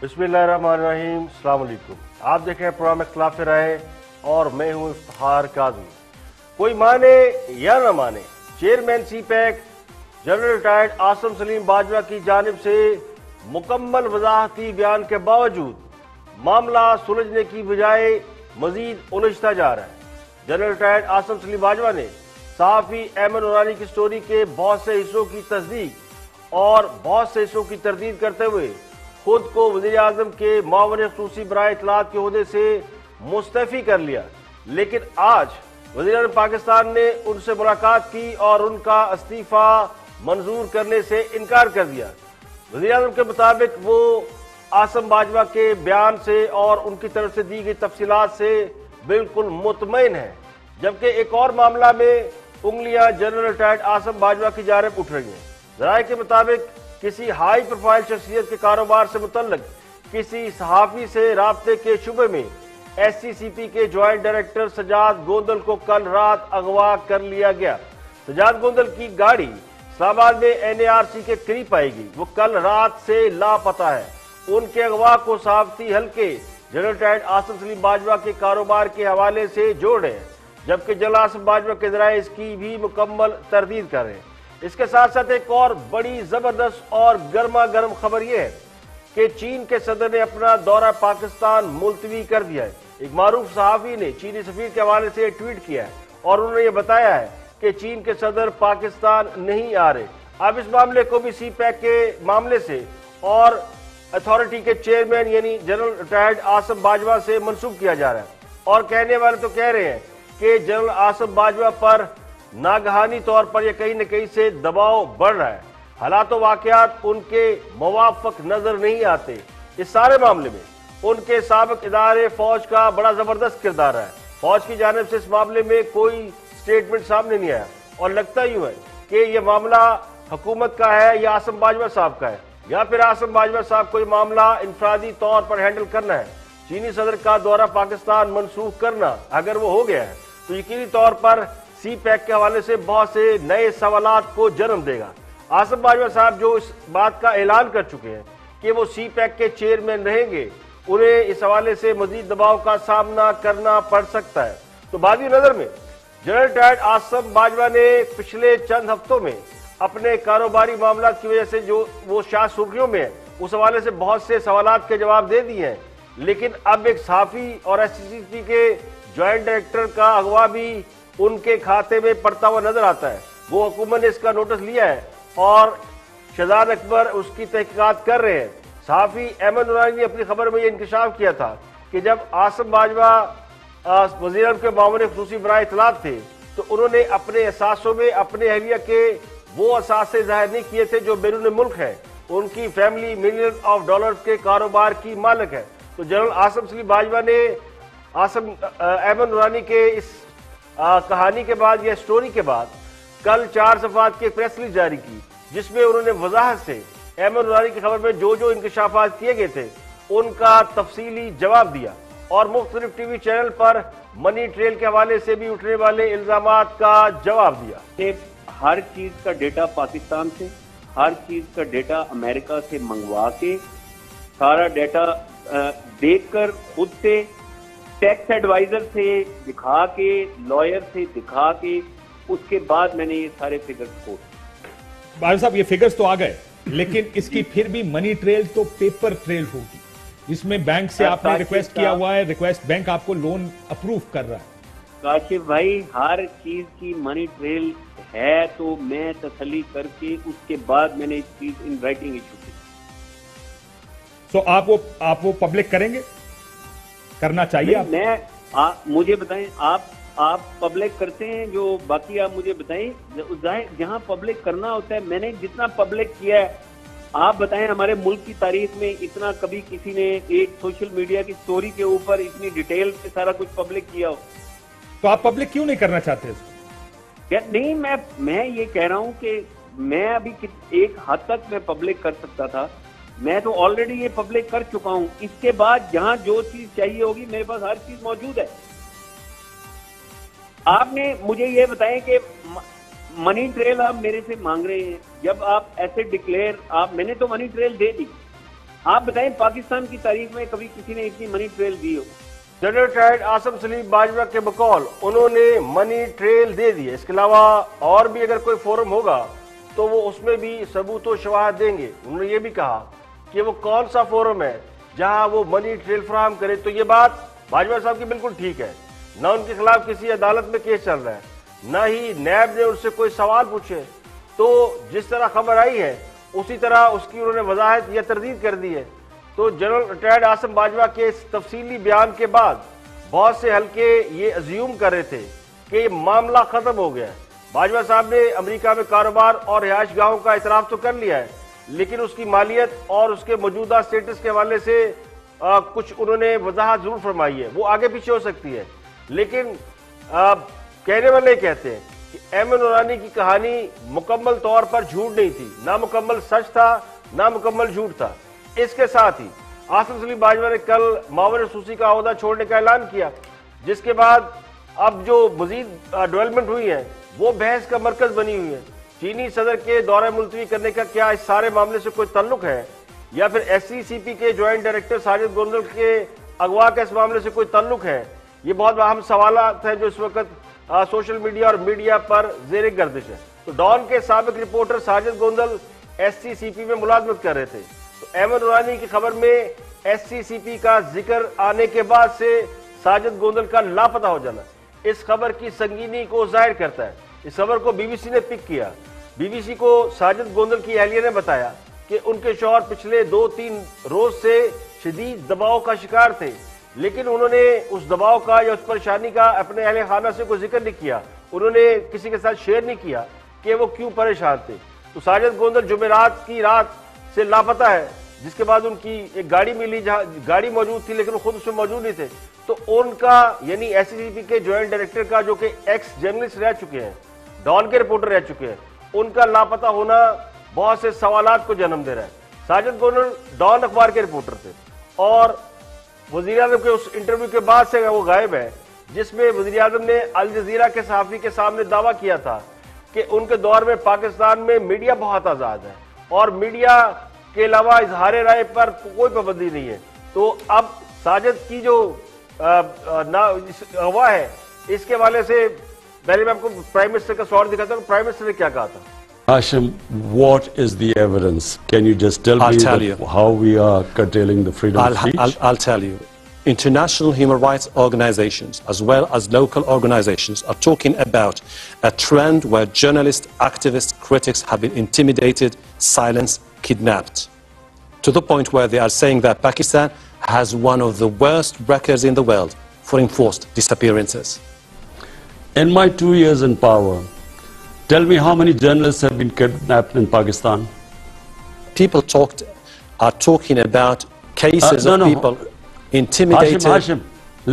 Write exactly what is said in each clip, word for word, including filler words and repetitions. बिस्मिल्लाहिर्रहमानिर्रहीम, अस्सलाम वालेकुम। आप देख रहे हैं प्रोग्राम इख्तिलाफ-ए-राय और मैं हूं इफ्तिखार काज़मी। कोई माने या न माने, chairman CPEC general retired Asim Saleem Bajwa की जानिब से मुकम्मल वजाहती बयान के बावजूद मामला सुलझने की बजाय मजीद उलझता जा रहा है। जनरल रिटायर्ड आसिम सलीम बाजवा ने सफ़ी अमान उरानी की स्टोरी के बहुत से हिस्सों की तस्दीक और बहुत से हिस्सों की तरदीद करते हुए खुद को वज़ीर-ए-आज़म के मुआवन ख़ुसूसी बराए इत्तलाआत के ओहदे से मुस्तफ़ी कर लिया, लेकिन आज वज़ीर-ए-आज़म पाकिस्तान ने उनसे मुलाकात की और उनका इस्तीफ़ा मंजूर करने से इनकार कर दिया। वज़ीर-ए-आज़म के मुताबिक वो आसिम बाजवा के बयान से और उनकी तरफ से दी गई तफसीलात से बिल्कुल मुतमईन है, जबकि एक और मामला में उंगलियां जनरल रिटायर्ड आसिम बाजवा की जानिब उठ रही हैं। ज़राए के मुताबिक किसी हाई प्रोफाइल शख्सियत के कारोबार से मुतल्लक किसी सहाफ़ी से राब्ते के शुबे में एस सी सी पी के ज्वाइंट डायरेक्टर सजाद गोंदल को कल रात अगवा कर लिया गया। सजाद गोंदल की गाड़ी इस्लामाबाद में एन ए आर सी के करीब आएगी, वो कल रात से लापता है। उनके अगवा को सहाफती हल्के जनरल रिटायर्ड आसिम सलीम बाजवा के कारोबार के हवाले से जोड़ रहे हैं, जबकि जनरल आसिम बाजवा के जरिए इसकी भी मुकम्मल तरदीद कर रहे हैं। इसके साथ साथ एक और बड़ी जबरदस्त और गर्मा गर्म खबर यह है कि चीन के सदर ने अपना दौरा पाकिस्तान मुलतवी कर दिया है। एक मारूफ सहाफी ने चीनी सफीर के हवाले से ट्वीट किया है और उन्होंने ये बताया है कि चीन के सदर पाकिस्तान नहीं आ रहे। अब इस मामले को भी सी पैक के मामले से और अथॉरिटी के चेयरमैन यानी जनरल रिटायर्ड आसिम बाजवा से मनसूब किया जा रहा है और कहने वाले तो कह रहे हैं कि जनरल आसिम बाजवा पर नागहानी तौर पर यह कहीं न कहीं से दबाव बढ़ रहा है। हालात वाकयात उनके मुवाफक नजर नहीं आते। इस सारे मामले में उनके साबिक इदारे फौज का बड़ा जबरदस्त किरदार है। फौज की जानिब से इस मामले में कोई स्टेटमेंट सामने नहीं आया और लगता यूं है कि यह मामला हुकूमत का है या आसिम बाजवा साहब का है या फिर आसिम बाजवा साहब को यह मामला इंफरादी तौर पर हैंडल करना है। चीनी सदर का दौरा पाकिस्तान मनसूख करना अगर वो हो गया है तो यकीनी तौर पर सी पैक के हवाले से बहुत से नए सवालात को जन्म देगा। आसिम बाजवा साहब जो इस बात का ऐलान कर चुके हैं कि वो सी पैक के चेयरमैन रहेंगे, उन्हें इस हवाले से मजीद दबाव का सामना करना पड़ सकता है। तो बादी नज़र में जनरल रिटायर्ड आसिम बाजवा ने पिछले चंद हफ्तों में अपने कारोबारी मामला की वजह से जो वो शाह सुर्खियों में है, उस हवाले से बहुत से सवालात के जवाब दे दिए हैं, लेकिन अब एक साफी और एस सी सी पी के ज्वाइंट डायरेक्टर का अगवा भी उनके खाते में पड़ता हुआ नजर आता है। वो हुकूमत ने इसका नोटिस लिया है और शहजाद अकबर उसकी तहकीकात कर रहे हैं। सफ़ी अमान उरानी ने अपनी खबर में ये इंकशाफ किया था कि जब आसिम बाजवा वज़ीर-ए-आज़म के मामले ख़ुसूसी बराए इत्तलाआत थे तो उन्होंने अपने असासों में अपने अहलिया के वो असासे जाहिर नहीं किए थे जो बैरून मुल्क है। उनकी फैमिली मिलियन ऑफ डॉलर के कारोबार की मालिक है। तो जनरल आसिम सलीम बाजवा ने आसिम अमान उरानी के इस आ, कहानी के बाद या स्टोरी के बाद कल चार सफात की प्रेस रिलीज जारी की, जिसमें उन्होंने वजाहत से अमान उरानी की खबर में जो जो इंकशाफात किए गए थे उनका तफसीली जवाब दिया और मुख्तलिफ टीवी चैनल पर मनी ट्रेल के हवाले से भी उठने वाले इल्जामात का जवाब दिया। हर चीज का डेटा पाकिस्तान से, हर चीज का डेटा अमेरिका से मंगवा के, सारा डेटा देख कर खुद से टैक्स एडवाइजर से दिखा के, लॉयर से दिखा के, उसके बाद मैंने ये सारे फिगर्स को बाजवा साहब ये फिगर्स तो आ गए, लेकिन इसकी फिर भी मनी ट्रेल तो पेपर ट्रेल होगी, जिसमें बैंक से आपने रिक्वेस्ट किया हुआ है, रिक्वेस्ट बैंक आपको लोन अप्रूव कर रहा है। काशिफ भाई, हर चीज की मनी ट्रेल है, तो मैं तसली करके उसके बाद मैंने इस चीज इन राइटिंग इशू की। सो आप वो आप वो पब्लिक करेंगे, करना चाहिए आप? मैं आ, मुझे बताएं आप आप पब्लिक करते हैं जो बाकी, आप मुझे बताएं जहां पब्लिक करना होता है। मैंने जितना पब्लिक किया है, आप बताएं हमारे मुल्क की तारीख में इतना कभी किसी ने एक सोशल मीडिया की स्टोरी के ऊपर इतनी डिटेल से सारा कुछ पब्लिक किया हो। तो आप पब्लिक क्यों नहीं करना चाहते इसको? क्या नहीं, मैं मैं ये कह रहा हूँ कि मैं अभी एक हद तक मैं पब्लिक कर सकता था, मैं तो ऑलरेडी ये पब्लिक कर चुका हूँ। इसके बाद जहाँ जो चीज चाहिए होगी मेरे पास हर चीज मौजूद है। आपने मुझे ये बताया कि मनी ट्रेल आप मेरे से मांग रहे हैं, जब आप ऐसे डिक्लेयर, आप मैंने तो मनी ट्रेल दे दी। आप बताएं पाकिस्तान की तारीख में कभी किसी ने इतनी मनी ट्रेल दी हो? जनरल रिटायर्ड आसिम सलीम बाजवा के बकौल उन्होंने मनी ट्रेल दे दी है। इसके अलावा और भी अगर कोई फोरम होगा तो वो उसमें भी सबूत और शवाहद देंगे। उन्होंने ये भी कहा कि वो कौन सा फोरम है जहां वो मनी ट्रेल फराहम करे। तो ये बात बाजवा साहब की बिल्कुल ठीक है, ना उनके खिलाफ किसी अदालत में केस चल रहा है, ना ही नैब ने उनसे कोई सवाल पूछे। तो जिस तरह खबर आई है उसी तरह उसकी उन्होंने वजाहत या तरदीद कर दी है। तो जनरल रिटायर्ड आसिम बाजवा के इस तफसीली बयान के बाद बहुत से हल्के ये अज्यूम कर रहे थे कि मामला खत्म हो गया। बाजवा साहब ने अमेरिका में कारोबार और रिहायश गाहों का इतराफ तो कर लिया है, लेकिन उसकी मालियत और उसके मौजूदा स्टेटस के हवाले से आ, कुछ उन्होंने वजाहत जरूर फरमाई है। वो आगे पीछे हो सकती है, लेकिन आ, कहने वाले कहते हैं कि एम एन उरानी की कहानी मुकम्मल तौर पर झूठ नहीं थी, ना मुकम्मल सच था ना मुकम्मल झूठ था। इसके साथ ही आसिम सलीम बाजवा ने कल मावर सूसी का अहदा छोड़ने का ऐलान किया, जिसके बाद अब जो मजीद डेवलपमेंट हुई है वो बहस का मरकज बनी हुई है। चीनी सदर के दौरा मुलतवी करने का क्या इस सारे मामले से कोई तल्लुक है, या फिर एस सी सी पी के ज्वाइंट डायरेक्टर साजिद गोंडल के अगवा का इस मामले से कोई तल्लुक है? ये बहुत अहम सवाल है जो इस वक्त आ, सोशल मीडिया और मीडिया पर जेर गर्दिश है। तो डॉन के साबिक रिपोर्टर साजिद गोंडल एससीसीपी में मुलाजमत कर रहे थे, तो एमन उरानी की खबर में एससीसीपी का जिक्र आने के बाद से साजिद गोंडल का लापता हो जाना इस खबर की संगीनी को जाहिर करता है। इस खबर को बीबीसी ने पिक किया। बीबीसी को साजिद गोंडल की एहलिया ने बताया कि उनके शौहर पिछले दो तीन रोज से शदीद दबाव का शिकार थे, लेकिन उन्होंने उस दबाव का या उस परेशानी का अपने अहले खाना से कोई जिक्र नहीं किया। उन्होंने किसी के साथ शेयर नहीं किया कि वो क्यों परेशान थे। तो साजिद गोंडल जुमेरात की रात से लापता है, जिसके बाद उनकी एक गाड़ी मिली जहाँ गाड़ी मौजूद थी लेकिन खुद उसमें मौजूद नहीं थे। तो उनका यानी एस सी पी के ज्वाइंट डायरेक्टर का, जो कि एक्स जर्नलिस्ट रह चुके हैं, डॉन के रिपोर्टर रह चुके हैं, उनका लापता होना बहुत से सवालात को जन्म दे रहा है। साजिद गोंडल डॉन अखबार के रिपोर्टर थे और वज़ीर आज़म के उस इंटरव्यू के बाद से वो गायब है जिसमें वज़ीर आज़म ने अल जज़ीरा के सहाफ़ी के सामने दावा किया था कि उनके दौर में पाकिस्तान में मीडिया बहुत आज़ाद है और मीडिया के अलावा इजहार राय पर कोई पाबंदी नहीं है। तो अब साजिद की जो अगवा है इसके हवाले से पहले मैं आपको प्राइम मिनिस्टर का शॉर्ट दिखाता हूँ। प्राइम मिनिस्टर ने क्या कहा था? Ashim, what is the evidence? Can you just tell I'll me tell you. how we are curtailing the freedom I'll, of speech? I'll, I'll tell you. International human rights organizations as well as local organizations are talking about a trend where journalists, activists, critics have been intimidated, silenced, kidnapped, to the point where they are saying that Pakistan has one of the worst records in the world for enforced disappearances. In my two years in power, tell me how many journalists have been kidnapped in Pakistan? People talked, are talking about cases uh, no, of people no. intimidated. Ashim, Ashim,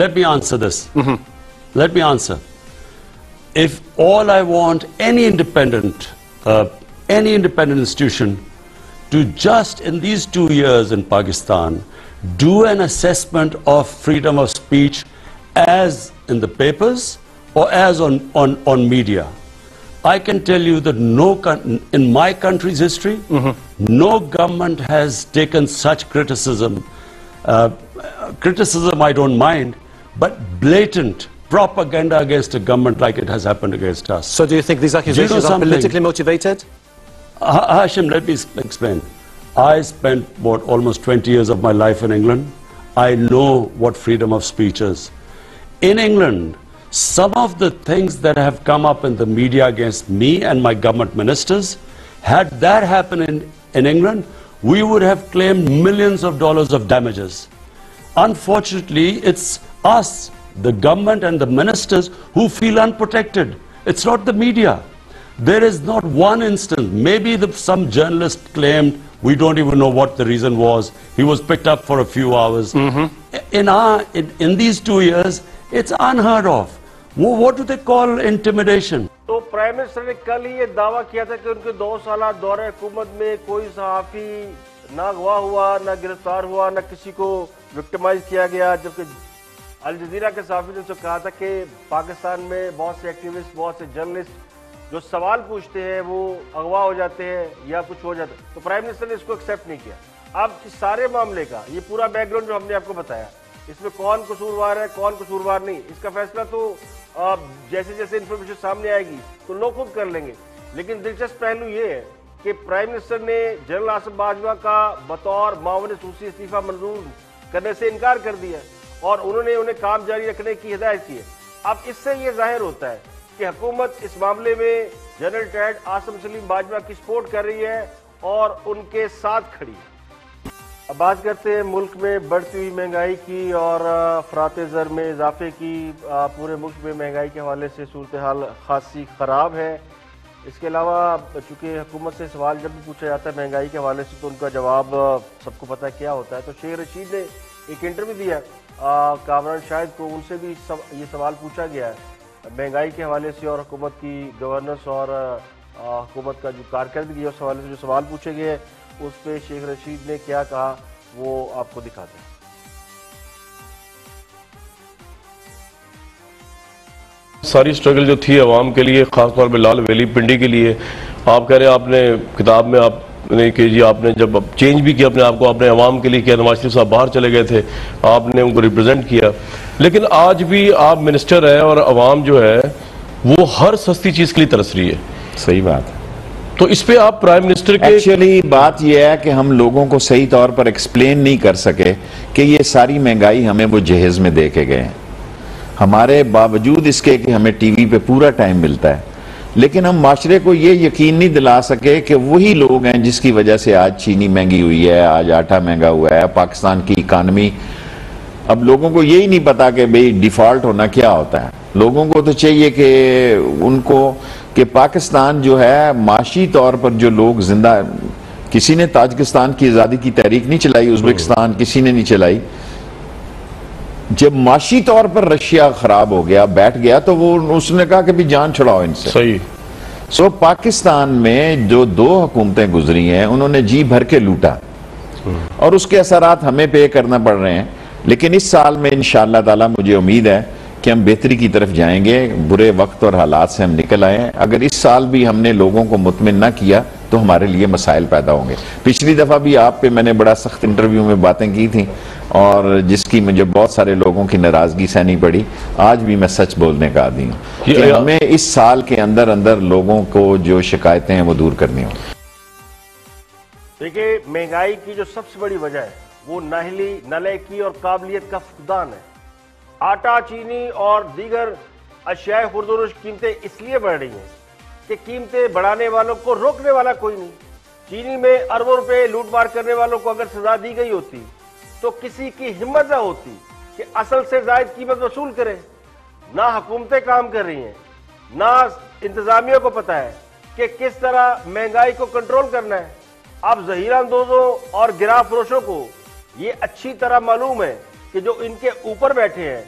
let me answer this. Mm-hmm. Let me answer. If all I want any independent, uh, any independent institution to just in these two years in Pakistan, do an assessment of freedom of speech as in the papers or as on, on, on media. I can tell you that no, in my country's history, mm-hmm. no government has taken such criticism. Uh, criticism I don't mind, but blatant propaganda against a government like it has happened against us. So do you think these accusations you know are politically motivated? Uh, Ashim, let me explain. I spent what, almost twenty years of my life in England. I know what freedom of speech is. In England, some of the things that have come up in the media against me and my government ministers, had that happened in, in England, we would have claimed millions of dollars of damages. Unfortunately, it's us, the government and the ministers, who feel unprotected. It's not the media. There is not one instance. Maybe the, some journalist claimed, we don't even know what the reason was. He was picked up for a few hours. Mm-hmm. In, our, in, in these two years, it's unheard of. What do they call intimidation? तो prime minister ने कल ही ये दावा किया था कि उनके दो साल दौरे हुकूमत में कोई सहाफी ना अगवा हुआ, ना गिरफ्तार हुआ, ना किसी को विक्टिमाइज किया गया, जबकि अल जज़ीरा के सहाफी ने उनसे कहा था कि पाकिस्तान में बहुत से एक्टिविस्ट, बहुत से जर्नलिस्ट जो सवाल पूछते हैं वो अगवा हो जाते हैं या कुछ हो जाता है। तो प्राइम मिनिस्टर ने इसको एक्सेप्ट नहीं किया। अब इस सारे मामले का ये पूरा बैकग्राउंड जो हमने आपको बताया, इसमें कौन कसूरवार है कौन कसूरवार नहीं, इसका फैसला तो जैसे जैसे इन्फॉर्मेशन सामने आएगी तो लोग खुद कर लेंगे। लेकिन दिलचस्प पहलू ये है कि प्राइम मिनिस्टर ने जनरल आसिम बाजवा का बतौर मावन सूसी इस्तीफा मंजूर करने से इनकार कर दिया और उन्होंने उन्हें काम जारी रखने की हिदायत की है। अब इससे ये जाहिर होता है कि हुकूमत इस मामले में जनरल रिटायर्ड आसिम सलीम बाजवा की सपोर्ट कर रही है और उनके साथ खड़ी है। अब बात करते हैं मुल्क में बढ़ती हुई महंगाई की और अफरात ज़र में इजाफे की। पूरे मुल्क में महंगाई के हवाले से सूरत हाल खासी ख़राब है। इसके अलावा चूँकि हुकूमत से सवाल जब भी पूछा जाता है महंगाई के हवाले से तो उनका जवाब सबको पता क्या होता है। तो शेख रशीद ने एक इंटरव्यू दिया कामरान शाहिद को, उनसे भी सब, ये सवाल पूछा गया है महंगाई के हवाले से और हुकूमत की गवर्नेंस और हुकूमत का जो कारकर्दगी है उस हवाले से जो सवाल पूछे गए हैं उस पर शेख रशीद ने क्या कहा वो आपको दिखाते हैं। सारी स्ट्रगल जो थी आवाम के लिए, खासतौर पर लाल वैली पिंडी के लिए, आप कह रहे हैं आपने किताब में आप ने कि जी आपने जब चेंज भी किया अपने आप को, आपने आवाम के लिए किया, नवाज शरीफ साहब बाहर चले गए थे, आपने उनको रिप्रेजेंट किया, लेकिन आज भी आप मिनिस्टर हैं और आवाम जो है वो हर सस्ती चीज़ के लिए तरस रही है। सही बात है। तो इस पे आप प्राइम मिनिस्टर के एक्चुअली बात यह है कि हम लोगों को सही तौर पर एक्सप्लेन नहीं कर सके कि ये सारी महंगाई हमें वो जहेज में दे के गए। हमारे बावजूद इसके कि हमें टीवी पे पूरा टाइम मिलता है, लेकिन हम माशरे को ये यकीन नहीं दिला सके कि वही लोग हैं जिसकी वजह से आज चीनी महंगी हुई है, आज आटा महंगा हुआ है, पाकिस्तान की इकानमी। अब लोगों को यही नहीं पता कि भाई डिफॉल्ट होना क्या होता है। लोगों को तो चाहिए कि उनको कि पाकिस्तान जो है माशी तौर पर जो लोग जिंदा, किसी ने ताजिकिस्तान की आज़ादी की तहरीक नहीं चलाई, उज़्बेकिस्तान किसी ने नहीं चलाई। जब माशी तौर पर रशिया खराब हो गया, बैठ गया, तो वो उसने कहा कि भी जान छुड़ाओ इनसे। सही। सो पाकिस्तान में जो दो हुकूमतें गुजरी हैं उन्होंने जी भर के लूटा और उसके असरात हमें पे करना पड़ रहे हैं। लेकिन इस साल में इंशाअल्लाह ताला मुझे उम्मीद है कि हम बेहतरी की तरफ जाएंगे। बुरे वक्त और हालात से हम निकल आए हैं। अगर इस साल भी हमने लोगों को मुतमिन ना किया तो हमारे लिए मसाइल पैदा होंगे। पिछली दफ़ा भी आप पे मैंने बड़ा सख्त इंटरव्यू में बातें की थी और जिसकी मुझे बहुत सारे लोगों की नाराज़गी सहनी पड़ी। आज भी मैं सच बोलने का आदी हूँ कि हमें इस साल के अंदर अंदर लोगों को जो शिकायतें हैं वो दूर करनी होंगी। देखिए, महंगाई की जो सबसे बड़ी वजह है वो नाहली, नालायकी और काबिलियत का फुकदान है। आटा, चीनी और दीगर अशियाए खुर्दोनोश कीमतें इसलिए बढ़ रही हैं कि कीमतें बढ़ाने वालों को रोकने वाला कोई नहीं। चीनी में अरबों रुपए लूटमार करने वालों को अगर सजा दी गई होती तो किसी की हिम्मत ना होती कि असल से जायद कीमत वसूल करे। ना हुकूमतें काम कर रही हैं, ना इंतजामियों को पता है कि किस तरह महंगाई को कंट्रोल करना है। अब जहीरा अंदोजों और गिरा फरोशों को ये अच्छी तरह मालूम है कि जो इनके ऊपर बैठे हैं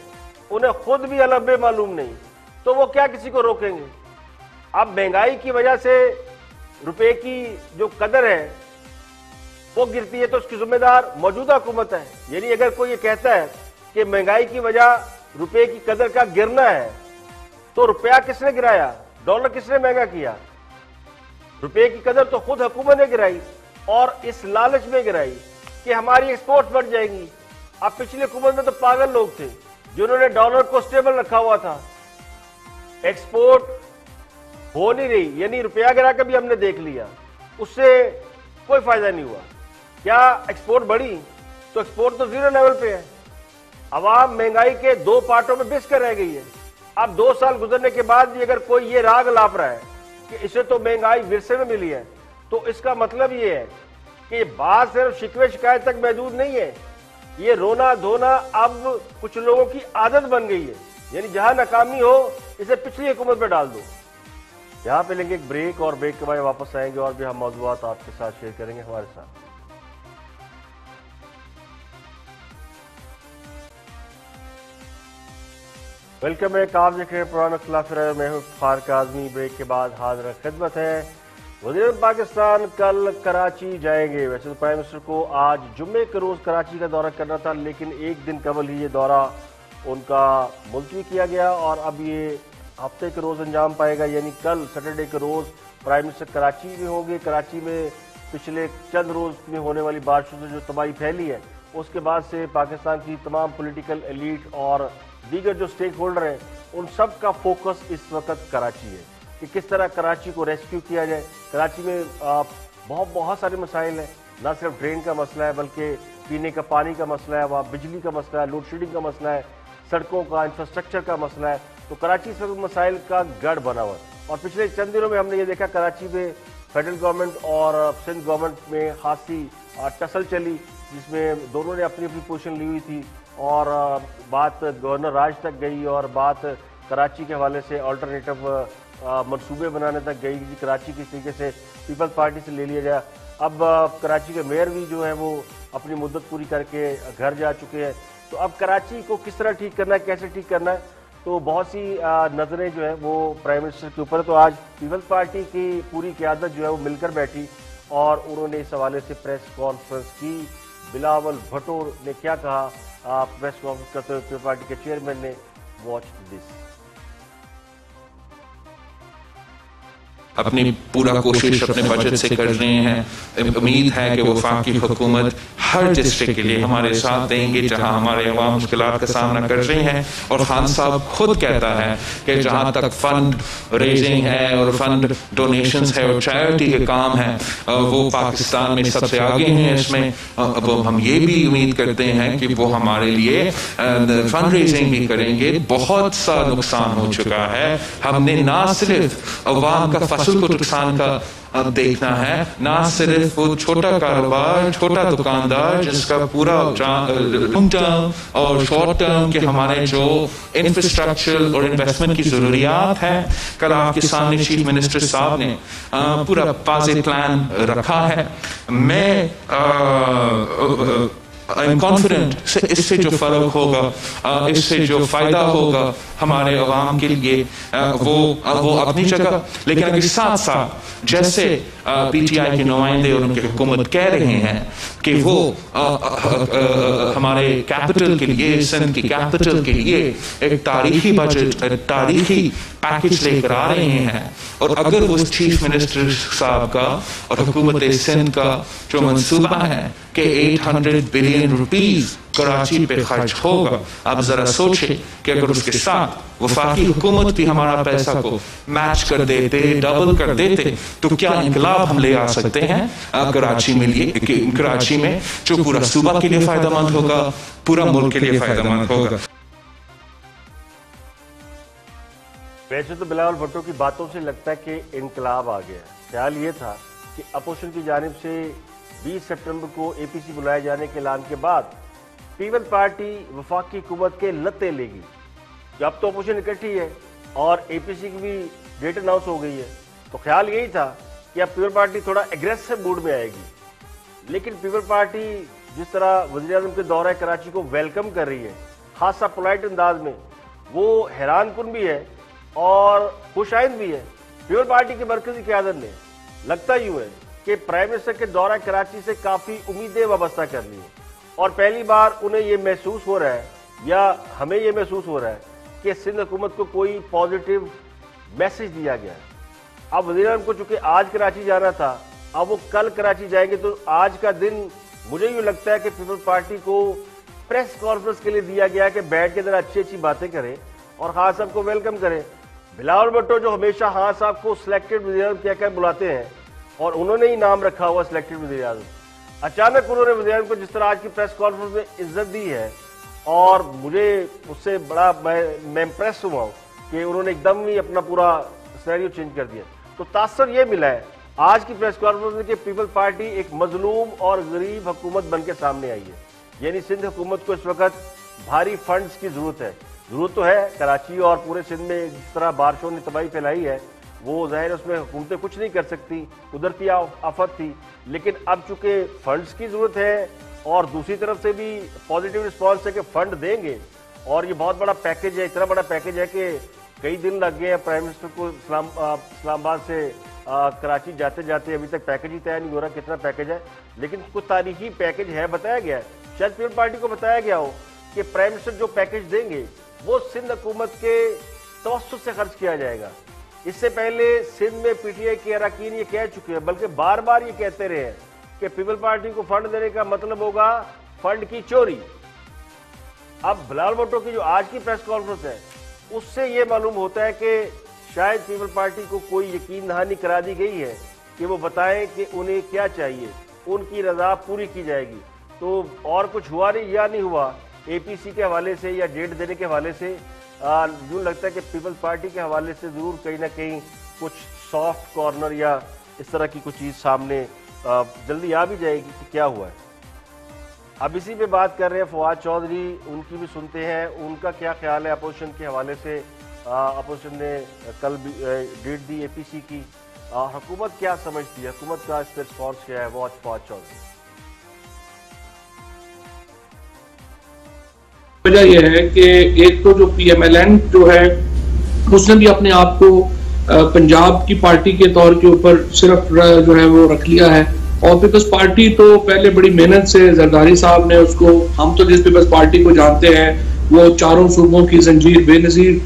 उन्हें खुद भी अलग में मालूम नहीं, तो वो क्या किसी को रोकेंगे। अब महंगाई की वजह से रुपए की जो कदर है वो गिरती है तो उसकी जिम्मेदार मौजूदा हुकूमत है। यानी अगर कोई ये कहता है कि महंगाई की वजह रुपए की कदर का गिरना है तो रुपया किसने गिराया, डॉलर किसने महंगा किया? रुपए की कदर तो खुद हुकूमत ने गिराई और इस लालच में गिराई कि हमारी एक्सपोर्ट बढ़ जाएगी। अब पिछले हुकूमत में तो पागल लोग थे जिन्होंने डॉलर को स्टेबल रखा हुआ था, एक्सपोर्ट हो नहीं रही, यानी रुपया गिरा के भी हमने देख लिया, उससे कोई फायदा नहीं हुआ। क्या एक्सपोर्ट बढ़ी? तो एक्सपोर्ट तो जीरो लेवल पे है। आवाम महंगाई के दो पार्टों में पिस कर रह गई है। अब दो साल गुजरने के बाद भी अगर कोई ये राग लाप रहा है कि इसे तो महंगाई विरसे में मिली है, तो इसका मतलब ये है कि बात सिर्फ शिकवे शिकायत तक महदूद नहीं है। ये रोना धोना अब कुछ लोगों की आदत बन गई है। यानी जहां नाकामी हो इसे पिछली हुकूमत पे डाल दो। यहाँ पे लेंगे एक ब्रेक और ब्रेक के बाद वापस आएंगे और भी हम मौजूदात आपके साथ शेयर करेंगे। हमारे साथ वेलकम है। आप देख रहे हैं पुराना इख्तिलाफ-ए-राय, मैं हूं इफ्तिखार काज़मी। ब्रेक के बाद हाजिर खिदमत है। वज़ीर पाकिस्तान कल कराची जाएंगे। वैसे तो प्राइम मिनिस्टर को आज जुम्मे के रोज़ कराची का दौरा करना था, लेकिन एक दिन कबल ही ये दौरा उनका मुलतवी किया गया और अब ये हफ्ते के रोज़ अंजाम पाएगा। यानी कल सैटरडे के रोज़ प्राइम मिनिस्टर कराची में होंगे। कराची में पिछले चंद रोज में होने वाली बारिशों से जो तबाही फैली है, उसके बाद से पाकिस्तान की तमाम पॉलिटिकल एलीट और दीगर जो स्टेक होल्डर हैं, उन सब का फोकस इस वक्त कराची है कि किस तरह कराची को रेस्क्यू किया जाए। कराची में आप बहुत बहुत सारे मसाइल हैं, ना सिर्फ ड्रेन का मसला है बल्कि पीने का पानी का मसला है, वहाँ बिजली का मसला है, लोड शेडिंग का मसला है, सड़कों का इंफ्रास्ट्रक्चर का मसला है। तो कराची इस वक्त मसाइल का गढ़ बना हुआ है। और पिछले चंद दिनों में हमने ये देखा कराची में फेडरल गवर्नमेंट और सिंध गवर्नमेंट में खासी टसल चली, जिसमें दोनों ने अपनी अपनी पोजीशन ली हुई थी और बात गवर्नर राज तक गई और बात कराची के हवाले से अल्टरनेटिव मंसूबे बनाने तक गई कि कराची किस तरीके से पीपल्स पार्टी से ले लिया जाए। अब कराची के मेयर भी जो है वो अपनी मुद्दत पूरी करके घर जा चुके हैं। तो अब कराची को किस तरह ठीक करना है, कैसे ठीक करना है, तो बहुत सी नज़रें जो है वो प्राइम मिनिस्टर के ऊपर। तो आज पीपल्स पार्टी की पूरी क़यादत जो है वो मिलकर बैठी और उन्होंने इस हवाले से प्रेस कॉन्फ्रेंस की। बिलावल भुट्टो ने क्या कहा प्रेस कॉन्फ्रेंस करते हुए पीपल्स पार्टी के चेयरमैन ने, वॉच दिस। अपनी पूरा कोशिश अपने बजट से कर रहे हैं। उम्मीद है कि वफाकी हुकूमत हर डिस्ट्रिक्ट के लिए हमारे साथ देंगे जहां हमारे अवाम मुश्किल का सामना कर रहे हैं। और खान साहब खुद कहता है कि जहां तक फंड रेजिंग है और फंड डोनेशंस है और चैरिटी के काम है, वो पाकिस्तान में सबसे आगे हैं इसमें। अब हम ये भी उम्मीद करते हैं कि वो हमारे लिए फंड रेजिंग भी करेंगे। बहुत सा नुकसान हो चुका है, हमने ना सिर्फ अवाम का को नुकसान का देखना है, ना सिर्फ वो छोटा कारोबार छोटा दुकानदार जिसका पूरा लॉन्ग टर्म और शॉर्ट टर्म के हमारे जो इंफ्रास्ट्रक्चर और इन्वेस्टमेंट की जरूरियात है। कल आपके सामने चीफ मिनिस्टर साहब ने पूरा पाजे प्लान रखा है। मैं आ, आ, आ, आई एम कॉन्फिडेंट इससे जो फर्क होगा, इससे जो फायदा होगा हमारे अवाम के लिए, वो वो अपनी जगह। लेकिन साथ साथ जैसे पीटीआई के नुमाइंदे और उनकी हुकूमत कह रहे हैं कि वो आ, आ, आ, आ, हमारे कैपिटल के लिए, सिंध की कैपिटल के लिए एक तारीखी बजट तारीखी पैकेज लेकर आ रहे हैं। और अगर वो चीफ मिनिस्टर साहब का और हुकूमत सिंध का जो मंसूबा है कि आठ सौ बिलियन रुपीस कराची पे खर्च होगा, आप जरा सोचे कि अगर उसके साथ वफाकी हुकूमत भी हमारा पैसा को मैच कर देते, डबल कर देते, तो क्या इंकलाब हम ले आ सकते हैं कराची में लिए कराची में जो पूरा सूबा के लिए फायदेमंद होगा, पूरा मुल्क के लिए फायदेमंद होगा। वैसे तो बिलावल भुट्टो की बातों से लगता है कि इंकलाब आ गया। ख्याल ये था कि अपोजिशन की जानिब से बीस सितंबर को एपीसी बुलाए जाने के ऐलान के बाद पीपल्स पार्टी वफाकी हुकूमत के लते लेगी। जब तो अपोजिशन इकट्ठी है और एपीसी की भी डेट अनाउंस हो गई है, तो ख्याल यही था कि अब पीपल्स पार्टी थोड़ा एग्रेसिव मूड में आएगी। लेकिन पीपल्स पार्टी जिस तरह वज़ीर-ए-आज़म के दौरे कराची को वेलकम कर रही है, खासा पोलाइट अंदाज में, वो हैरानकुन भी है और खुशाइंद भी है। पीपल्स पार्टी के मरकजी क़यादत ने लगता यूँ है कि प्राइम मिनिस्टर के दौरा कराची से काफ़ी उम्मीदें वाबस्ता कर ली है। और पहली बार उन्हें ये महसूस हो रहा है या हमें ये महसूस हो रहा है कि सिंध हुकूमत को कोई पॉजिटिव मैसेज दिया गया है। अब वज़ीर आज़म को चूँकि आज कराची जाना था, अब वो कल कराची जाएंगे, तो आज का दिन मुझे यूँ लगता है कि पीपल्स पार्टी को प्रेस कॉन्फ्रेंस के लिए दिया गया है कि बैठ के ज़रा अच्छी अच्छी बातें करें और खान साहब को वेलकम करें। बिलावल भुट्टो जो हमेशा खान साहब को सिलेक्टेड वज़ीर आज़म कहकर बुलाते हैं और उन्होंने ही नाम रखा हुआ सिलेक्टेड वज़ीर आज़म, अचानक उन्होंने वज़ीर आज़म को जिस तरह आज की प्रेस कॉन्फ्रेंस में इज्जत दी है, और मुझे उससे बड़ा मैं, मैं इम्प्रेस हुआ हूँ कि उन्होंने एकदम ही अपना पूरा सिनेरियो चेंज कर दिया। तो तासर ये मिला है आज की प्रेस कॉन्फ्रेंस में कि पीपल्स पार्टी एक मजलूम और गरीब हुकूमत बन के सामने आई है। यानी सिंध हुकूमत को इस वक्त भारी फंड्स की ज़रूरत है। ज़रूरत तो है, कराची और पूरे सिंध में जिस तरह बारिशों ने तबाही फैलाई है, वो ज़ाहिर उसमें हुकूमतें कुछ नहीं कर सकती, कुदरती आफत थी। लेकिन अब चूंकि फंड्स की ज़रूरत है और दूसरी तरफ से भी पॉजिटिव रिस्पांस है कि फंड देंगे, और ये बहुत बड़ा पैकेज है, इतना बड़ा पैकेज है कि कई दिन लग गए हैं प्राइम मिनिस्टर को इस्लाम इस्लामाबाद से आ, कराची जाते जाते। अभी तक पैकेज ही तय नहीं हो रहा कितना पैकेज है, लेकिन कुछ तारीखी पैकेज है, बताया गया है। शायद पीपल्स पार्टी को बताया गया हो कि प्राइम मिनिस्टर जो पैकेज देंगे वो सिंध हुकूमत के तवस्सुत से खर्च किया जाएगा। इससे पहले सिंध में पीटीआई के अरकान ये कह चुके हैं, बल्कि बार बार ये कहते रहे कि पीपल पार्टी को फंड देने का मतलब होगा फंड की चोरी। अब बिलावल भुट्टो की जो आज की प्रेस कॉन्फ्रेंस है उससे ये मालूम होता है कि शायद पीपल पार्टी को कोई यकीन दहानी करा दी गई है कि वो बताएं कि उन्हें क्या चाहिए, उनकी रजा पूरी की जाएगी। तो और कुछ हुआ नहीं या नहीं हुआ एपीसी के हवाले से या डेट देने के हवाले से, यूँ लगता है कि पीपल्स पार्टी के हवाले से ज़रूर कहीं ना कहीं कुछ सॉफ्ट कॉर्नर या इस तरह की कुछ चीज़ सामने आ, जल्दी आ भी जाएगी कि क्या हुआ है। अब इसी पे बात कर रहे हैं फवाद चौधरी, उनकी भी सुनते हैं, उनका क्या ख्याल है अपोजिशन के हवाले से। अपोजिशन ने कल डेट दी एपीसी की, हुकूमत क्या समझती है, हुकूमत का इस पर रिस्पॉन्स क्या है, वो फवाद चौधरी। वजह यह है कि एक तो जो पीएमएलएन जो है उसने भी अपने आप को पंजाब की पार्टी के तौर के ऊपर सिर्फ जो है वो रख लिया है, और पीपल्स पार्टी तो पहले बड़ी मेहनत से जरदारी साहब ने उसको, हम तो जिस पीपल्स पार्टी को जानते हैं वो चारों सूबों की जंजीर बेनजीर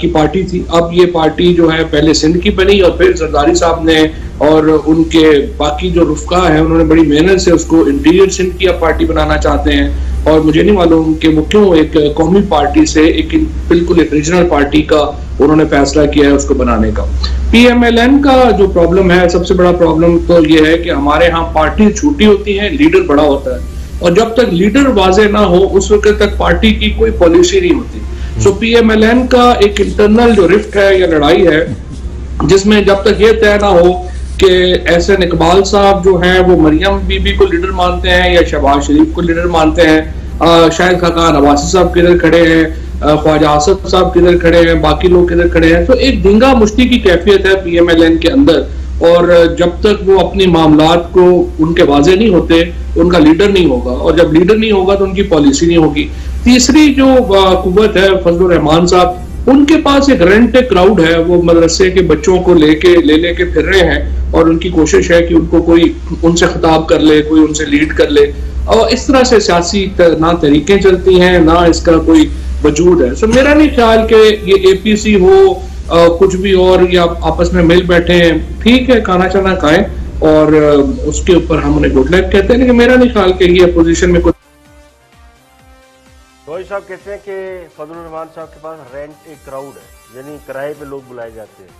की पार्टी थी। अब ये पार्टी जो है पहले सिंध की बनी और फिर जरदारी साहब ने और उनके बाकी जो रुफका है उन्होंने बड़ी मेहनत से उसको इंटीरियर सिंध की अब पार्टी बनाना चाहते हैं, और मुझे नहीं मालूम कि वो क्यों एक कौमी पार्टी से एक बिल्कुल एक रीजनल पार्टी का उन्होंने फैसला किया है उसको बनाने का। पीएमएलएन का जो प्रॉब्लम है, सबसे बड़ा प्रॉब्लम तो ये है कि हमारे यहाँ पार्टी छोटी होती है, लीडर बड़ा होता है, और जब तक लीडर वाजे ना हो उस वक्त तक पार्टी की कोई पॉलिसी नहीं होती। सो पीएमएलएन का एक इंटरनल जो रिफ्ट है या लड़ाई है, जिसमें जब तक ये तय ना हो कि एस एन इकबाल साहब जो हैं वो मरियम बीबी को लीडर मानते हैं या शहबाज शरीफ को लीडर मानते हैं, शायद खाकान अब्बासी साहब किधर खड़े हैं, ख्वाजा आसफ साहब किधर खड़े हैं, बाकी लोग किधर खड़े हैं। तो एक डिंगा मुश्ती की कैफियत है पीएमएलएन के अंदर, और जब तक वो अपने मामलात को उनके वाजे नहीं होते उनका लीडर नहीं होगा, और जब लीडर नहीं होगा तो उनकी पॉलिसी नहीं होगी। तीसरी जो कुव्वत है फजलुर रहमान साहब, उनके पास एक रेंटेड क्राउड है, वो मदरसे के बच्चों को लेके ले लेके फिर रहे हैं, और उनकी कोशिश है कि उनको कोई उनसे खिताब कर ले, कोई उनसे लीड कर ले, और इस तरह से सियासी ना तरीकें चलती हैं ना इसका कोई वजूद है। सो मेरा नहीं ख्याल कि ये ए पी सी हो Uh, कुछ भी और, या आपस में मिल बैठे ठीक है, खाना छाना खाएं और उसके ऊपर हम उन्हें गुड लक कहते हैं, लेकिन मेरा नहीं ख्याल कि ये पोजीशन में कुछ। रोहित साहब कहते हैं कि फजलुर रहमान साहब के पास रेंट एक क्राउड है, यानी किराए पे लोग बुलाए जाते हैं।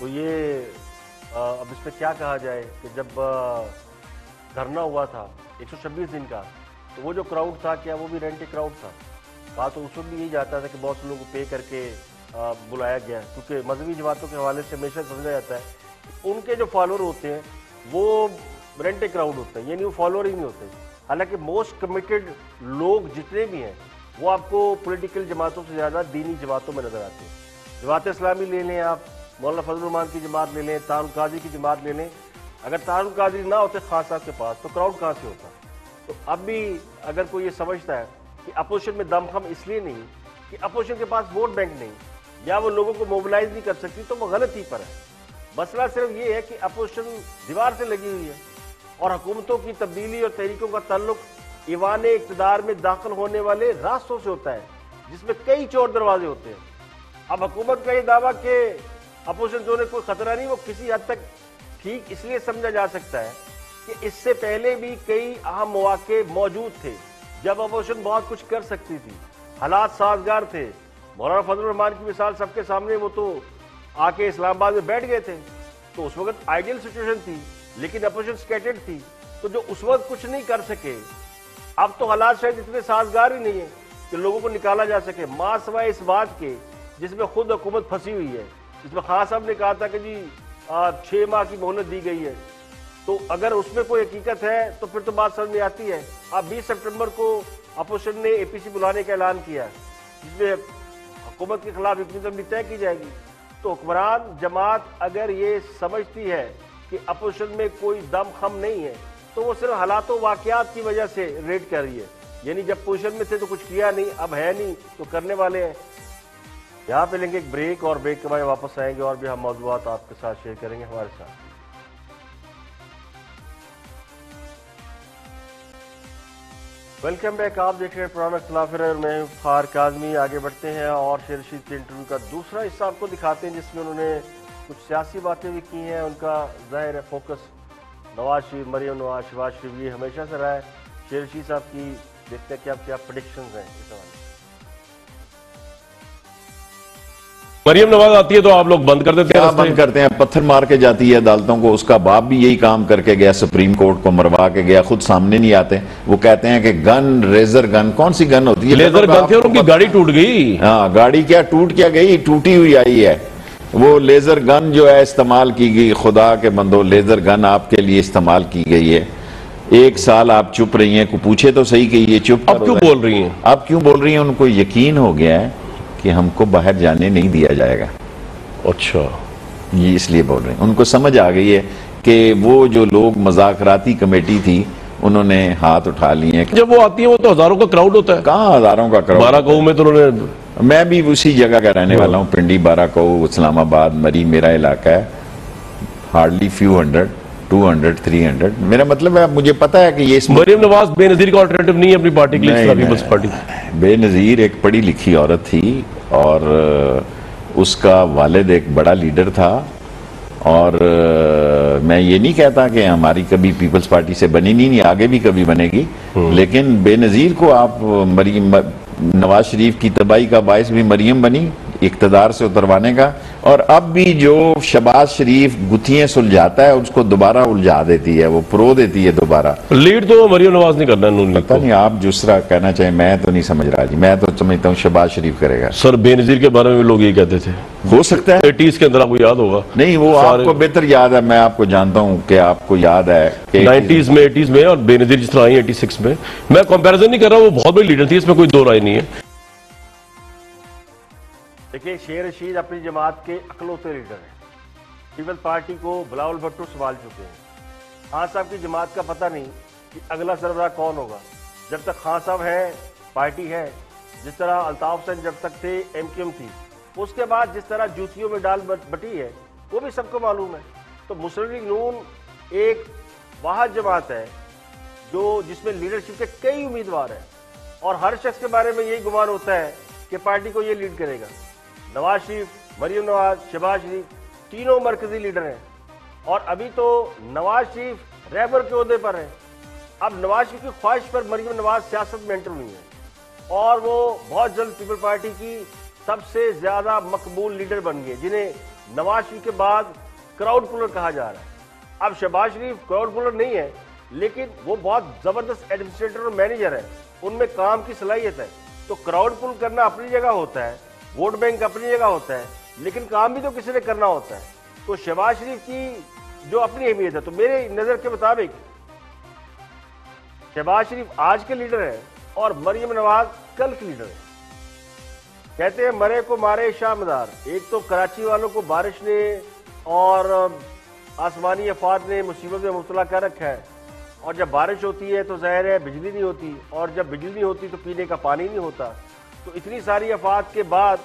तो ये आ, अब इस पर क्या कहा जाए कि जब धरना हुआ था एक सौ छब्बीस दिन का, तो वो जो क्राउड था क्या वो भी रेंट एक क्राउड था? कहा तो उस वक्त भी यही जाता था कि बहुत से लोगों को पे करके बुलाया गया, क्योंकि मजहबी जमातों के हवाले से हमेशा समझा जाता है उनके जो फॉलोअर होते हैं वो रेंटे क्राउड होते हैं, यानी वो फॉलोअर ही नहीं होते। हालांकि मोस्ट कमिटेड लोग जितने भी हैं वो आपको पॉलिटिकल जमातों से ज़्यादा दीनी जमातों में नजर आते हैं। जमात इस्लामी ले लें आप, मौलाना फजलुर रहमान की जमात ले लें, तारुल काजी की जमात ले लें, अगर तारुल काजी ना होते खान साहब के पास तो क्राउड कहाँ से होता? तो अब भी अगर कोई ये समझता है कि अपोजिशन में दमखम इसलिए नहीं कि अपोजिशन के पास वोट बैंक नहीं या वो लोगों को मोबिलाइज नहीं कर सकती, तो वो गलत ही पर है। मसला सिर्फ ये है कि अपोजिशन दीवार से लगी हुई है, और हुकूमतों की तब्दीली और तहरीकों का ताल्लुक ईवान इकतदार में दाखिल होने वाले रास्तों से होता है, जिसमें कई चोर दरवाजे होते हैं। अब हुकूमत का ये दावा कि अपोजिशन जोन में कोई खतरा नहीं, वो किसी हद तक ठीक इसलिए समझा जा सकता है कि इससे पहले भी कई अहम मौके मौजूद थे जब अपोजिशन बहुत कुछ कर सकती थी, हालात साजगार थे। मौलाना फजलुर रहमान की मिसाल सबके सामने, वो तो आके इस्लामाबाद में बैठ गए थे, तो उस वक्त आइडियल सिचुएशन थी, लेकिन अपोजिशन स्कैटर्ड थी, तो जो उस वक्त कुछ नहीं कर सके, अब तो हालात शायद इतने साजगार ही नहीं है कि लोगों को निकाला जा सके, माँ सवाए इस बात के जिसमें खुद हुकूमत फंसी हुई है, जिसमें खान साहब ने कहा था कि जी छः माह की मोहलत दी गई है। तो अगर उसमें कोई हकीकत है तो फिर तो बात समझ में आती है। अब बीस सितंबर को अपोजिशन ने एपीसी बुलाने का ऐलान किया, जिसमें हुकूमत के खिलाफ एकदम भी तय की जाएगी। तो हुक्मरान जमात अगर ये समझती है कि अपोजिशन में कोई दम खम नहीं है, तो वो सिर्फ हालातों वाकयात की वजह से रेट कर रही है, यानी जब पोजिशन में थे तो कुछ किया नहीं, अब है नहीं तो करने वाले हैं। यहाँ पे लेंगे एक ब्रेक, और ब्रेक के बाद वापस आएंगे और भी हम मौजूदात आपके साथ शेयर करेंगे, हमारे साथ। वेलकम बैक, आप देख रहे हैं पुराना इख्तिलाफ-ए-राय, मैं इफ्तिखार काज़मी। आगे बढ़ते हैं और शेख रशीद के इंटरव्यू का दूसरा हिस्सा आपको दिखाते हैं, जिसमें उन्होंने कुछ सियासी बातें भी की हैं। उनका ज़ाहिर है फोकस नवाज शरीफ, मरीम नवाज, शहबाज शरीफ, ये हमेशा से रहा है। शेख रशीद साहब की देखते हैं कि आप क्या प्रडिक्शंस हैं इस हवाले से। मरियम नवाज आती है तो आप लोग बंद कर देते हैं, बंद करते हैं, पत्थर मार के जाती है अदालतों को। उसका बाप भी यही काम करके गया, सुप्रीम कोर्ट को मरवा के गया, खुद सामने नहीं आते। वो कहते हैं कि गन, रेजर गन, कौन सी गन होती है, लेजर गन थी और उनकी गाड़ी टूट गई। हाँ, गाड़ी क्या टूट क्या गई, टूटी हुई आई है। वो लेजर गन जो है इस्तेमाल की गई, खुदा के बंदो लेजर गन आपके लिए इस्तेमाल की गई है। एक साल आप चुप रही हैं, को पूछे तो सही कि ये चुप अब क्यों बोल रही हैं, अब क्यों बोल रही हैं। उनको यकीन हो गया है कि हमको बाहर जाने नहीं दिया जाएगा। अच्छा, ये इसलिए बोल रहे हैं। उनको समझ आ गई है कि वो जो लोग मजाकराती कमेटी थी उन्होंने हाथ उठा लिए हैं। जब वो आती है वो तो हजारों का क्राउड होता है। कहाँ हजारों का क्राउड, बारह कऊ में तो उन्होंने, मैं भी उसी जगह का रहने वाला हूँ, पिंडी, बारह कऊ, इस्लामाबाद, मरी, मेरा इलाका है। Hardly few hundred, two hundred, three hundred. मेरा मतलब है, मुझे पता है कि ये मरियम नवाज बेनजीर का ऑल्टरनेटिव नहीं है अपनी पार्टी के लिए। पीपल्स पार्टी, बेनजीर एक पढ़ी लिखी औरत थी और उसका वालिद एक बड़ा लीडर था। और मैं ये नहीं कहता कि हमारी कभी पीपल्स पार्टी से बनी नहीं, नहीं आगे भी कभी बनेगी, लेकिन बेनजीर को आप मरियम, नवाज शरीफ की तबाही का बायस भी मरियम बनी, इकतदार से उतरवाने का। और अब भी जो शहबाज शरीफ गुथियां सुलझाता है उसको दोबारा उलझा देती है, वो प्रो देती है दोबारा। लीड तो मरियम नवाज नहीं करना, नून लगता नहीं। आप दूसरा कहना चाहे, मैं तो नहीं समझ रहा जी, मैं तो समझता हूँ शहबाज शरीफ करेगा। सर बेनजीर के बारे में लोग ये कहते थे, हो सकता है एटीज़ के अंदर आपको याद होगा, नहीं वो आपको बेहतर याद है, मैं आपको जानता हूँ कि आपको याद है नाइनटीज में, एटीज में, और बेनजीर जिस तरह आई एटी सिक्स में। मैं कंपेरिजन नहीं कर रहा, वो बहुत बड़ी लीडर थी, इसमें कोई दो राय नहीं है। देखिए, शेख रशीद अपनी जमात के अकलौते लीडर हैं। पीपल्स पार्टी को बिलावल भुट्टो संभाल चुके हैं। खान साहब की जमात का पता नहीं कि अगला सरबराह कौन होगा। जब तक खान साहब हैं पार्टी है, जिस तरह अल्ताफ हुसैन जब तक थे एमकेएम थी, उसके बाद जिस तरह जूतियों में डाल बटी है वो भी सबको मालूम है। तो मुस्लिम लीग नून एक वाहद जमात है जो जिसमें लीडरशिप के कई उम्मीदवार हैं और हर शख्स के बारे में यही गुमान होता है कि पार्टी को ये लीड करेगा। नवाज शरीफ, मरियम नवाज, शहबाज शरीफ तीनों मरकजी लीडर हैं और अभी तो नवाज शरीफ रहबर के अहदे पर हैं। अब नवाज शरीफ की ख्वाहिश पर मरियम नवाज सियासत में एंटर हुई हैं और वो बहुत जल्द पीपल पार्टी की सबसे ज्यादा मकबूल लीडर बन गए, जिन्हें नवाज शरीफ के बाद क्राउड पुलर कहा जा रहा है। अब शहबाज शरीफ क्राउड पुलर नहीं है, लेकिन वो बहुत जबरदस्त एडमिनिस्ट्रेटर और मैनेजर है, उनमें काम की सलाहियत है। तो क्राउड पुल करना अपनी जगह होता है, वोट बैंक अपनी जगह होता है, लेकिन काम भी तो किसी ने करना होता है। तो शहबाज शरीफ की जो अपनी अहमियत है, तो मेरे नज़र के मुताबिक शहबाज शरीफ आज के लीडर हैं और मरियम नवाज कल के लीडर हैं। कहते हैं मरे को मारे शामदार। एक तो कराची वालों को बारिश ने और आसमानी आफात ने मुसीबत में मुबतला कर रखा है, और जब बारिश होती है तो ज़ाहिर है बिजली नहीं होती, और जब बिजली नहीं होती तो पीने का पानी नहीं होता। तो इतनी सारी आफात के बाद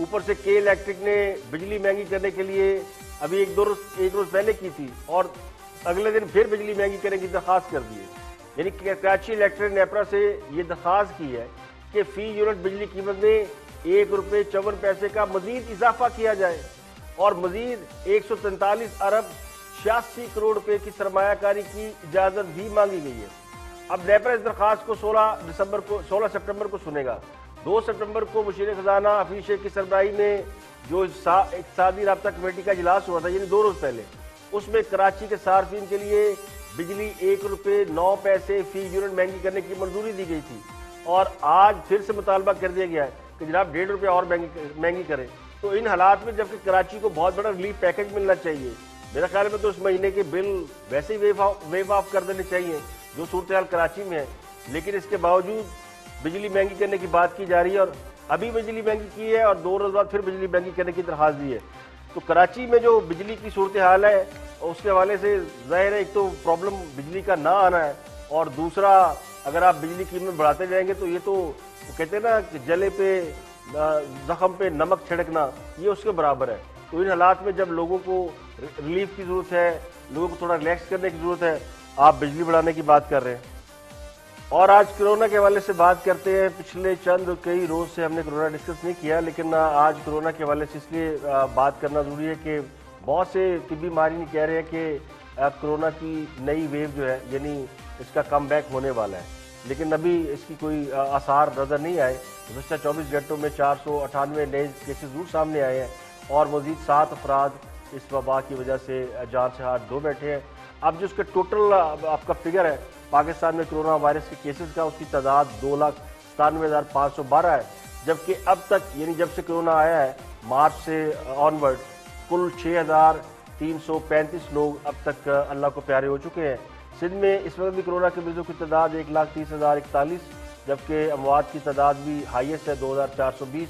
ऊपर से के इलेक्ट्रिक ने बिजली महंगी करने के लिए अभी एक दो रोज एक रोज पहले की थी और अगले दिन फिर बिजली महंगी करने की दरख्वास्त कर दी है। यानी कराची इलेक्ट्रिक नेपरा से ये दरख्वास्त की है कि फी यूनिट बिजली कीमत में एक रुपये चौवन पैसे का मजीद इजाफा किया जाए और मजीद एक सौ तैंतालीस अरब छियासी करोड़ रुपये की सरमायाकारी की इजाज़त भी मांगी गई है। अब नेपरा इस दरख्वास्त को सोलह दिसंबर को सोलह सितंबर को सुनेगा। दो सितंबर को मुशीर खजाना हफीज शेख की सरबराही में जो इकतसादी राब्ता कमेटी का इजलास हुआ था, यानी दो रोज़ पहले, उसमें कराची के सार्फिन के लिए बिजली एक रुपये नौ पैसे फी यूनिट महंगी करने की मंजूरी दी गई थी और आज फिर से मुतालबा कर दिया गया है कि जनाब डेढ़ रुपये और महंगी महंगी करें। तो इन हालात में जबकि कराची को बहुत बड़ा रिलीफ पैकेज मिलना चाहिए, मेरे ख्याल में तो उस महीने के बिल वैसे ही वेव वेव ऑफ कर देने चाहिए जो सूरत हाल कराची में है, लेकिन इसके बावजूद बिजली महंगी करने की बात की जा रही है और अभी बिजली महंगी की है और दो रोज बाद फिर बिजली महंगी करने की दरख्वास्त दी है। तो कराची में जो बिजली की सूरत हाल है उसके हवाले से जाहिर है एक तो प्रॉब्लम बिजली का ना आना है और दूसरा अगर आप बिजली कीमत बढ़ाते जाएंगे तो ये तो कहते हैं ना कि जले पे जख्म पे नमक छिड़कना, ये उसके बराबर है। तो इन हालात में जब लोगों को रिलीफ की जरूरत है, लोगों को थोड़ा रिलैक्स करने की जरूरत है, आप बिजली बढ़ाने की बात कर रहे हैं। और आज कोरोना के हवाले से बात करते हैं। पिछले चंद कई रोज़ से हमने कोरोना डिस्कस नहीं किया, लेकिन आज कोरोना के हवाले से इसलिए बात करना ज़रूरी है कि बहुत से तिब्बी माहिरीन कह रहे हैं कि कोरोना की नई वेव जो है यानी इसका कमबैक होने वाला है, लेकिन अभी इसकी कोई आसार नज़र नहीं आए। गुज़श्ता चौबीस घंटों में चार सौ अठानवे नए केसेज जरूर सामने आए हैं और मज़ीद सात अफराद इस वबा की वजह से जान से हाथ धो बैठे हैं। अब जो उसका टोटल आपका फिगर है पाकिस्तान में कोरोना वायरस के केसेस का, उसकी तादाद दो लाख सतानवे हज़ार पाँच सौ बारह है, जबकि अब तक यानी जब से कोरोना आया है मार्च से ऑनवर्ड कुल छः हज़ार तीन सौ पैंतीस लोग अब तक अल्लाह को प्यारे हो चुके हैं। सिंध में इस वक्त भी कोरोना के मरीजों की तादाद एक लाख तीस हज़ार इकतालीस, जबकि अमवात की तादाद भी हाईएस्ट है दो हज़ार चार सौ बीस।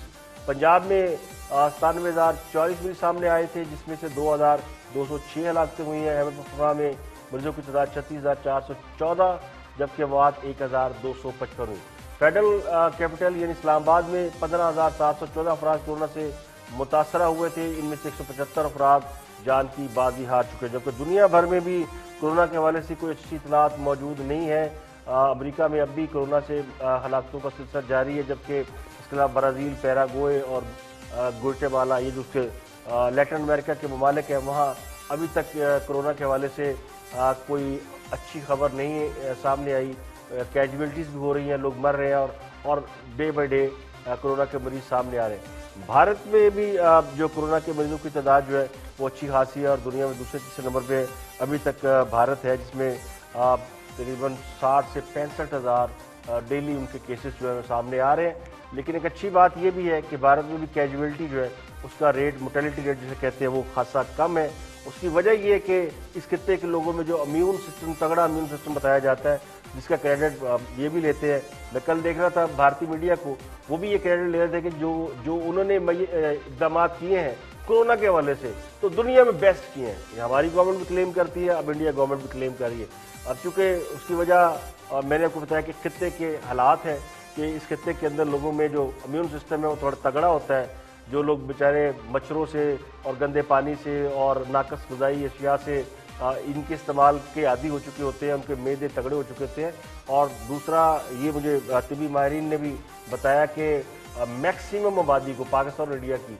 पंजाब में सतानवे हज़ार चौबीस मरीज सामने आए थे जिसमें से दो हज़ार दो सौ छः हलाकतें हुई हैं। अहमदपुरा में मरीजों की तादाद छत्तीस हज़ार चार सौ चौदह, जबकि अमवात एक हज़ार दो सौ पचपन हुई। फेडरल कैपिटल यानी इस्लामाबाद में पंद्रह हज़ार सात सौ चौदह अफराद कोरोना से मुतासरा हुए थे, इनमें से एक सौ पचहत्तर अफराद जान की बाजी हार चुके हैं। जबकि दुनिया भर में भी कोरोना के हवाले से कोई अच्छी इतलात मौजूद नहीं है। अमेरिका में अब भी कोरोना से हलाकतों का सिलसिला जारी है, जबकि इसके अलावा ब्राज़ील, पैराग्वे और गुएटेमाला ये जो उसके लैटिन अमेरिका के ममालिक हैं वहाँ अभी तक कोरोना के हवाले से कोई अच्छी खबर नहीं सामने आई। कैजुअलिटीज़ भी हो रही हैं, लोग मर रहे हैं और और डे बाई डे कोरोना के मरीज़ सामने आ रहे हैं। भारत में भी जो कोरोना के मरीजों की तादाद जो है वो अच्छी खासी है और दुनिया में दूसरे तीसरे नंबर पर अभी तक भारत है, जिसमें तकरीबन साठ से पैंसठ हज़ार डेली उनके केसेस जो है सामने आ रहे हैं। लेकिन एक अच्छी बात ये भी है कि भारत में भी कैजुअलिटी जो है उसका रेट, मोर्टेलिटी रेट जिसे कहते हैं, वो खासा कम है। उसकी वजह ये है कि इस खित्ते के लोगों में जो इम्यून सिस्टम, तगड़ा इम्यून सिस्टम बताया जाता है, जिसका क्रेडिट ये भी लेते हैं। मैं कल देख रहा था भारतीय मीडिया को, वो भी ये क्रेडिट ले रहे थे कि जो जो उन्होंने इकदाम किए हैं कोरोना के हवाले से तो दुनिया में बेस्ट किए हैं। हमारी गवर्नमेंट भी क्लेम करती है, अब इंडिया गवर्नमेंट भी क्लेम कर रही है। अब चूँकि उसकी वजह मैंने आपको बताया कि खित्ते के हालात हैं कि इस खित्ते के अंदर लोगों में जो इम्यून सिस्टम है वो थोड़ा तगड़ा होता है। जो लोग बेचारे मच्छरों से और गंदे पानी से और नाकस ग़िज़ाई अशिया से इनके इस्तेमाल के आदी हो चुके होते हैं, उनके मैदे तगड़े हो चुके होते हैं। और दूसरा ये मुझे तिब्बी माहिरीन ने भी बताया कि मैक्सिमम आबादी को पाकिस्तान और इंडिया की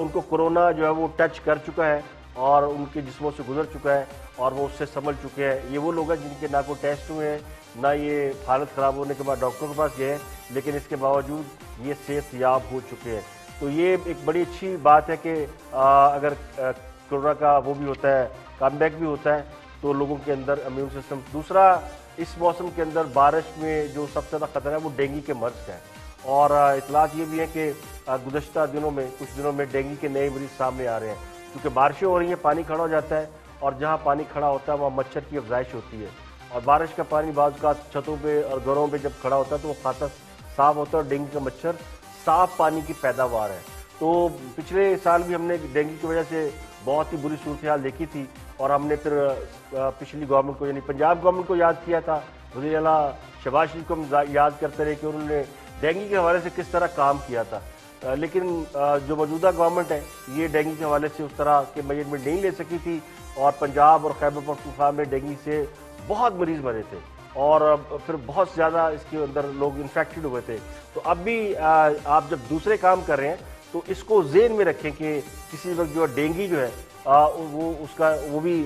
उनको कोरोना जो है वो टच कर चुका है और उनके जिस्मों से गुजर चुका है और वो उससे संभल चुके हैं। ये वो लोग हैं जिनके ना को टेस्ट हुए हैं, ना ये हालत ख़राब होने के बाद डॉक्टर के पास गए हैं, लेकिन इसके बावजूद ये सेहतयाब हो चुके हैं। तो ये एक बड़ी अच्छी बात है कि आ, अगर कोरोना का वो भी होता है, कमबैक भी होता है तो लोगों के अंदर इम्यून सिस्टम। दूसरा, इस मौसम के अंदर बारिश में जो सबसे ज़्यादा ख़तरा है वो डेंगू के मर्ज़ का है और इतलात ये भी है कि गुज़श्ता दिनों में, कुछ दिनों में डेंगू के नए मरीज़ सामने आ रहे हैं क्योंकि बारिशें हो रही हैं, पानी खड़ा हो जाता है और जहाँ पानी खड़ा होता है वहाँ मच्छर की अफजाइश होती है और बारिश का पानी बाज़ का छतों पे और घरों पे जब खड़ा होता है तो वो खासा साफ होता है और डेंगू का मच्छर साफ पानी की पैदावार है। तो पिछले साल भी हमने डेंगू की वजह से बहुत ही बुरी सूरत हाल देखी थी और हमने फिर पिछली गवर्नमेंट को यानी पंजाब गवर्नमेंट को याद किया था, वज़ीर आला शहबाज शरीफ को हम याद करते रहे कि उन्होंने डेंगू के हवाले से किस तरह काम किया था। लेकिन जो मौजूदा गवर्नमेंट है ये डेंगू के हवाले से उस तरह के मेजरमेंट नहीं ले सकी थी और पंजाब और खैबर पख्तूनख्वा में डेंगू से बहुत मरीज़ मरे थे और फिर बहुत ज़्यादा इसके अंदर लोग इन्फेक्टेड हुए थे। तो अब भी आप जब दूसरे काम कर रहे हैं तो इसको जेन में रखें कि किसी वक्त जो डेंगू जो है वो उसका वो भी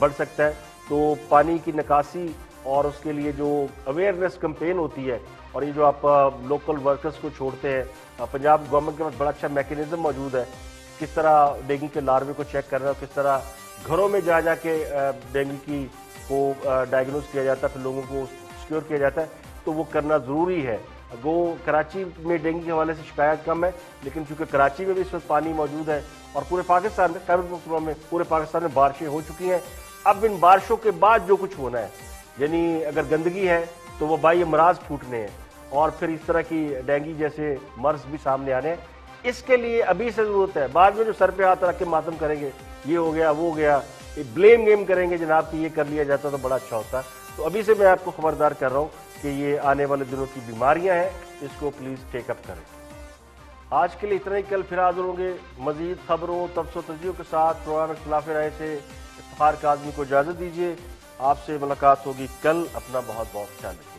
बढ़ सकता है। तो पानी की निकासी और उसके लिए जो अवेयरनेस कैंपेन होती है और ये जो आप लोकल वर्कर्स को छोड़ते हैं, पंजाब गवर्नमेंट के पास बड़ा अच्छा मैकेनिज्म मौजूद है किस तरह डेंगू के लार्वे को चेक करना है, किस तरह घरों में जा जा के डेंगू की को डायग्नोज किया जाता है, फिर लोगों को सिक्योर किया जाता है। तो वो करना ज़रूरी है। वो कराची में डेंगू के हवाले से शिकायत कम है, लेकिन चूँकि कराची में भी इस वक्त पानी मौजूद है और पूरे पाकिस्तान में, खैबर पख्तूनख्वा में, पूरे पाकिस्तान में बारिशें हो चुकी हैं। अब इन बारिशों के बाद जो कुछ होना है यानी अगर गंदगी है तो वो बाई अमराज फूटने हैं और फिर इस तरह की डेंगू जैसे मर्ज भी सामने आने हैं। इसके लिए अभी से ज़रूरत है, बाद में जो सर पे हाथ रख के मातम करेंगे ये हो गया वो हो गया, ब्लेम गेम करेंगे जनाब कि ये कर लिया जाता तो बड़ा अच्छा होता। तो अभी से मैं आपको खबरदार कर रहा हूँ कि ये आने वाले दिनों की बीमारियाँ हैं, इसको प्लीज़ टेकअप करें। आज के लिए इतना ही, कल फिर हाजिर होंगे मज़ीद खबरों, तबसो तजियों के साथ। प्रोग्राम इख्तिलाफ़े राय से इफ्तिखार काज़मी को इजाज़त दीजिए, आपसे मुलाकात होगी कल। अपना बहुत बहुत ख्याल रखिए।